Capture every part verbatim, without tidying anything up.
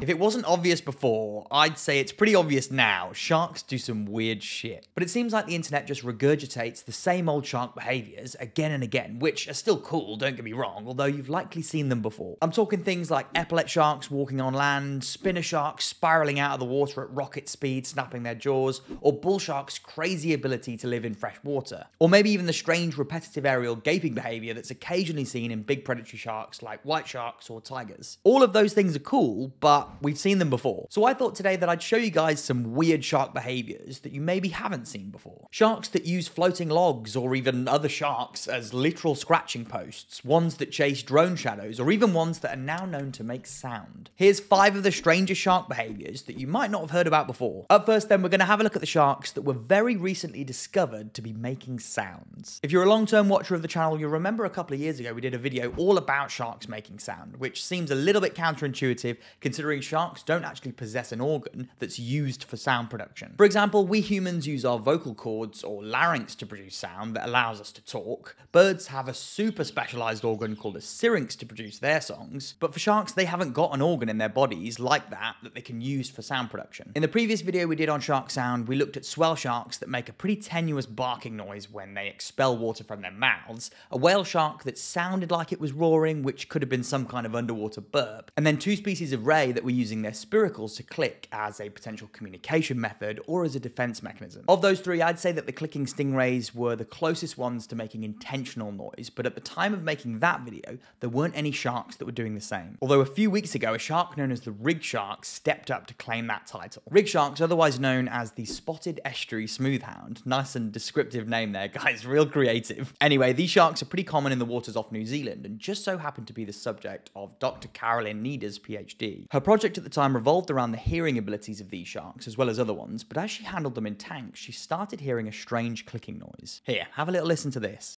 If it wasn't obvious before, I'd say it's pretty obvious now. Sharks do some weird shit. But it seems like the internet just regurgitates the same old shark behaviors again and again, which are still cool, don't get me wrong, although you've likely seen them before. I'm talking things like epaulet sharks walking on land, spinner sharks spiraling out of the water at rocket speed, snapping their jaws, or bull sharks' crazy ability to live in fresh water. Or maybe even the strange repetitive aerial gaping behavior that's occasionally seen in big predatory sharks like white sharks or tigers. All of those things are cool, but we've seen them before. So I thought today that I'd show you guys some weird shark behaviors that you maybe haven't seen before. Sharks that use floating logs or even other sharks as literal scratching posts, ones that chase drone shadows, or even ones that are now known to make sound. Here's five of the stranger shark behaviors that you might not have heard about before. Up first then, we're going to have a look at the sharks that were very recently discovered to be making sounds. If you're a long-term watcher of the channel, you'll remember a couple of years ago we did a video all about sharks making sound, which seems a little bit counterintuitive considering sharks don't actually possess an organ that's used for sound production. For example, we humans use our vocal cords or larynx to produce sound that allows us to talk. Birds have a super specialized organ called a syrinx to produce their songs, but for sharks, they haven't got an organ in their bodies like that that they can use for sound production. In the previous video we did on shark sound, we looked at swell sharks that make a pretty tenuous barking noise when they expel water from their mouths, a whale shark that sounded like it was roaring, which could have been some kind of underwater burp, and then two species of ray that were using their spiracles to click as a potential communication method or as a defense mechanism. Of those three, I'd say that the clicking stingrays were the closest ones to making intentional noise, but at the time of making that video, there weren't any sharks that were doing the same. Although a few weeks ago, a shark known as the rig shark stepped up to claim that title. Rig sharks, otherwise known as the Spotted Estuary Smoothhound. Nice and descriptive name there, guys, real creative. Anyway, these sharks are pretty common in the waters off New Zealand and just so happened to be the subject of Doctor Carolyn Nieder's PhD. Her project at the time revolved around the hearing abilities of these sharks, as well as other ones, but as she handled them in tanks, she started hearing a strange clicking noise. Here, have a little listen to this.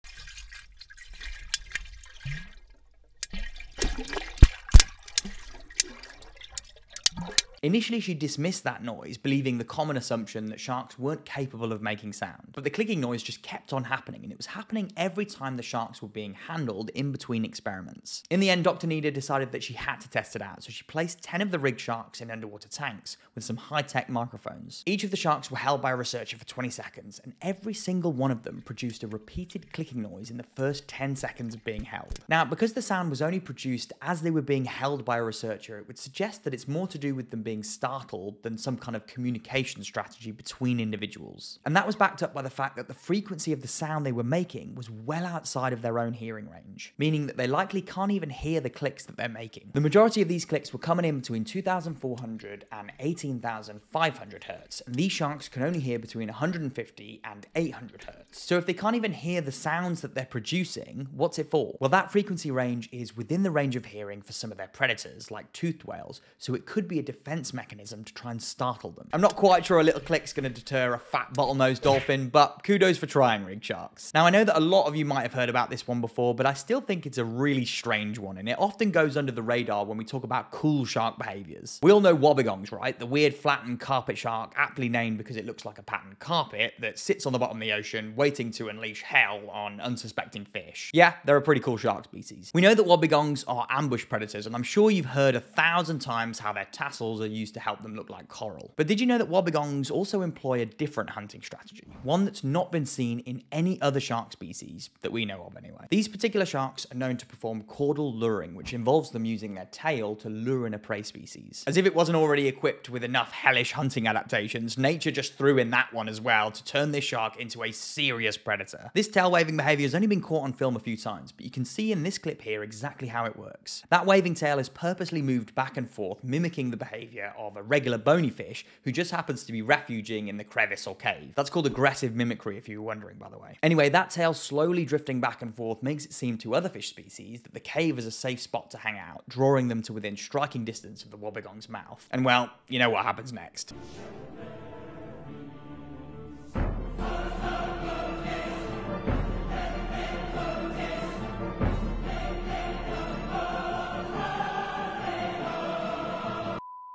Initially, she dismissed that noise, believing the common assumption that sharks weren't capable of making sound. But the clicking noise just kept on happening, and it was happening every time the sharks were being handled in between experiments. In the end, Doctor Nieder decided that she had to test it out, so she placed ten of the rig sharks in underwater tanks with some high-tech microphones. Each of the sharks were held by a researcher for twenty seconds, and every single one of them produced a repeated clicking noise in the first ten seconds of being held. Now, because the sound was only produced as they were being held by a researcher, it would suggest that it's more to do with them being being startled than some kind of communication strategy between individuals. And that was backed up by the fact that the frequency of the sound they were making was well outside of their own hearing range, meaning that they likely can't even hear the clicks that they're making. The majority of these clicks were coming in between two thousand four hundred and eighteen thousand five hundred hertz, and these sharks can only hear between one hundred fifty and eight hundred hertz. So if they can't even hear the sounds that they're producing, what's it for? Well, that frequency range is within the range of hearing for some of their predators, like toothed whales, so it could be a defense mechanism to try and startle them. I'm not quite sure a little click's going to deter a fat bottlenose dolphin, but kudos for trying, rig sharks. Now, I know that a lot of you might have heard about this one before, but I still think it's a really strange one, and it often goes under the radar when we talk about cool shark behaviors. We all know wobbegongs, right? The weird flattened carpet shark, aptly named because it looks like a patterned carpet, that sits on the bottom of the ocean waiting to unleash hell on unsuspecting fish. Yeah, they're a pretty cool shark species. We know that wobbegongs are ambush predators, and I'm sure you've heard a thousand times how their tassels are used to help them look like coral. But did you know that wobbegongs also employ a different hunting strategy? One that's not been seen in any other shark species that we know of anyway. These particular sharks are known to perform caudal luring, which involves them using their tail to lure in a prey species. As if it wasn't already equipped with enough hellish hunting adaptations, nature just threw in that one as well to turn this shark into a serious predator. This tail waving behavior has only been caught on film a few times, but you can see in this clip here exactly how it works. That waving tail is purposely moved back and forth, mimicking the behavior of a regular bony fish who just happens to be refuging in the crevice or cave. That's called aggressive mimicry, if you were wondering, by the way. Anyway, that tail slowly drifting back and forth makes it seem to other fish species that the cave is a safe spot to hang out, drawing them to within striking distance of the wobbegong's mouth. And well, you know what happens next.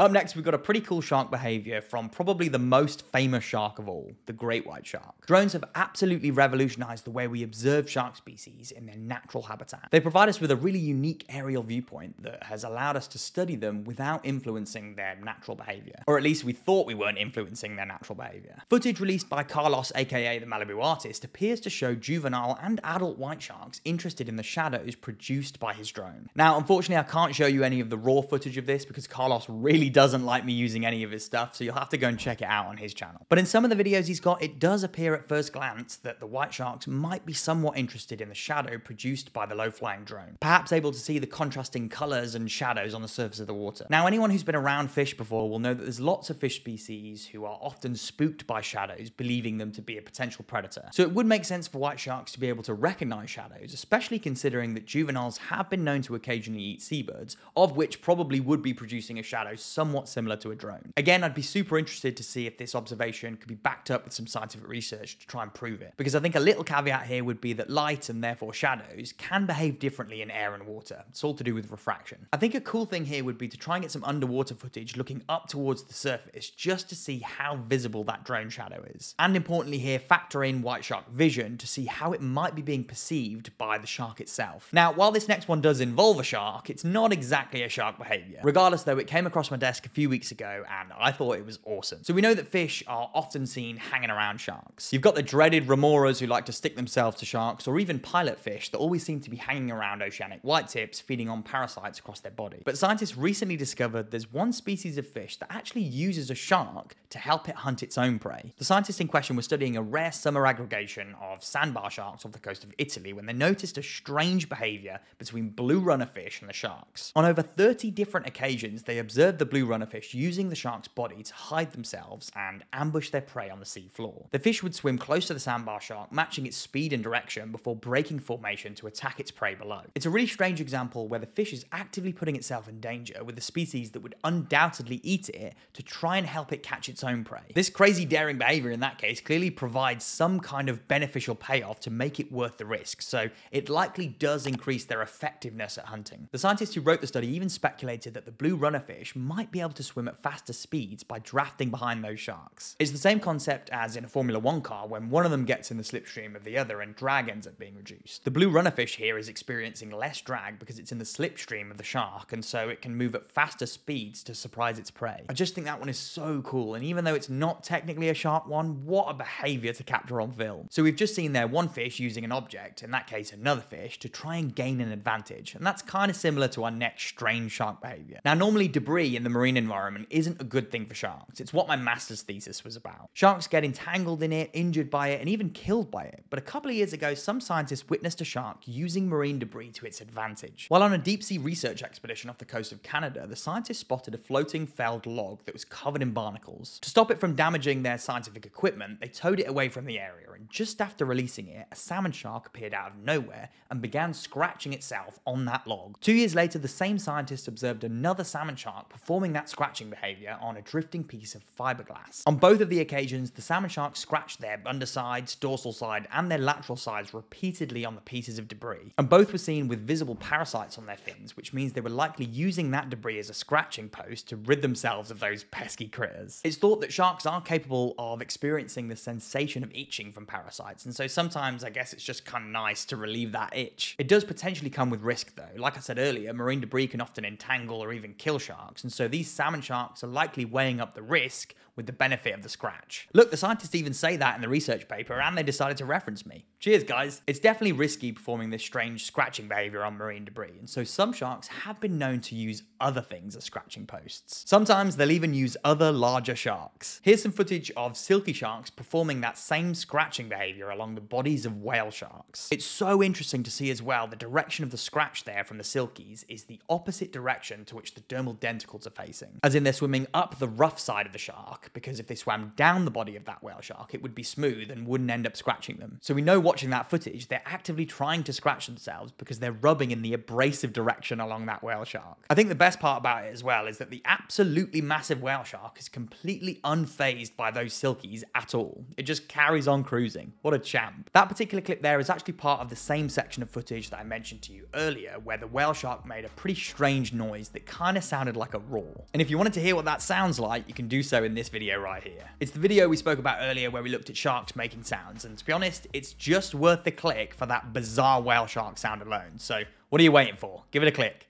Up next, we've got a pretty cool shark behavior from probably the most famous shark of all, the great white shark. Drones have absolutely revolutionized the way we observe shark species in their natural habitat. They provide us with a really unique aerial viewpoint that has allowed us to study them without influencing their natural behavior. Or at least we thought we weren't influencing their natural behavior. Footage released by Carlos, aka the Malibu artist, appears to show juvenile and adult white sharks interested in the shadows produced by his drone. Now, unfortunately, I can't show you any of the raw footage of this because Carlos really doesn't like me using any of his stuff, so you'll have to go and check it out on his channel. But in some of the videos he's got, it does appear at first glance that the white sharks might be somewhat interested in the shadow produced by the low-flying drone, perhaps able to see the contrasting colors and shadows on the surface of the water. Now, anyone who's been around fish before will know that there's lots of fish species who are often spooked by shadows, believing them to be a potential predator. So it would make sense for white sharks to be able to recognize shadows, especially considering that juveniles have been known to occasionally eat seabirds, of which probably would be producing a shadow somewhat similar to a drone. Again, I'd be super interested to see if this observation could be backed up with some scientific research to try and prove it, because I think a little caveat here would be that light, and therefore shadows, can behave differently in air and water. It's all to do with refraction. I think a cool thing here would be to try and get some underwater footage looking up towards the surface just to see how visible that drone shadow is. And importantly here, factor in white shark vision to see how it might be being perceived by the shark itself. Now, while this next one does involve a shark, it's not exactly a shark behavior. Regardless though, it came across my desk a few weeks ago and I thought it was awesome. So we know that fish are often seen hanging around sharks. You've got the dreaded remoras who like to stick themselves to sharks, or even pilot fish that always seem to be hanging around oceanic white tips, feeding on parasites across their body. But scientists recently discovered there's one species of fish that actually uses a shark to help it hunt its own prey. The scientists in question were studying a rare summer aggregation of sandbar sharks off the coast of Italy when they noticed a strange behavior between blue runner fish and the sharks. On over thirty different occasions, they observed the blue runner fish using the shark's body to hide themselves and ambush their prey on the sea floor. The fish would swim close to the sandbar shark, matching its speed and direction before breaking formation to attack its prey below. It's a really strange example where the fish is actively putting itself in danger with a species that would undoubtedly eat it to try and help it catch its own prey. This crazy daring behavior in that case clearly provides some kind of beneficial payoff to make it worth the risk, so it likely does increase their effectiveness at hunting. The scientists who wrote the study even speculated that the blue runner fish might be able to swim at faster speeds by drafting behind those sharks. It's the same concept as in a Formula One car when one of them gets in the slipstream of the other and drag ends up being reduced. The blue runner fish here is experiencing less drag because it's in the slipstream of the shark, and so it can move at faster speeds to surprise its prey. I just think that one is so cool, and even though it's not technically a shark one, what a behavior to capture on film. So we've just seen there one fish using an object, in that case another fish, to try and gain an advantage, and that's kind of similar to our next strange shark behavior. Now, normally debris in the marine environment isn't a good thing for sharks. It's what my master's thesis was about. Sharks get entangled in it, injured by it, and even killed by it. But a couple of years ago, some scientists witnessed a shark using marine debris to its advantage. While on a deep-sea research expedition off the coast of Canada, the scientists spotted a floating felled log that was covered in barnacles. To stop it from damaging their scientific equipment, they towed it away from the area, and just after releasing it, a salmon shark appeared out of nowhere and began scratching itself on that log. Two years later, the same scientists observed another salmon shark performing that scratching behavior on a drifting piece of fiberglass. On both of the occasions, the salmon shark scratched their undersides, dorsal side, and their lateral sides repeatedly on the pieces of debris, and both were seen with visible parasites on their fins, which means they were likely using that debris as a scratching post to rid themselves of those pesky critters. It's thought that sharks are capable of experiencing the sensation of itching from parasites, and so sometimes I guess it's just kind of nice to relieve that itch. It does potentially come with risk though. Like I said earlier, marine debris can often entangle or even kill sharks, and so these salmon sharks are likely weighing up the risk with the benefit of the scratch. Look, the scientists even say that in the research paper, and they decided to reference me. Cheers, guys. It's definitely risky performing this strange scratching behavior on marine debris, and so some sharks have been known to use other things as scratching posts. Sometimes they'll even use other larger sharks. Here's some footage of silky sharks performing that same scratching behavior along the bodies of whale sharks. It's so interesting to see as well, the direction of the scratch there from the silkies is the opposite direction to which the dermal denticles are facing, as in they're swimming up the rough side of the shark, because if they swam down the body of that whale shark, it would be smooth and wouldn't end up scratching them. So we know watching that footage, they're actively trying to scratch themselves because they're rubbing in the abrasive direction along that whale shark. I think the best part about it as well is that the absolutely massive whale shark is completely unfazed by those silkies at all. It just carries on cruising. What a champ. That particular clip there is actually part of the same section of footage that I mentioned to you earlier, where the whale shark made a pretty strange noise that kind of sounded like a roar. all. And if you wanted to hear what that sounds like, you can do so in this video right here. It's the video we spoke about earlier where we looked at sharks making sounds, and to be honest, it's just worth the click for that bizarre whale shark sound alone. So what are you waiting for? Give it a click.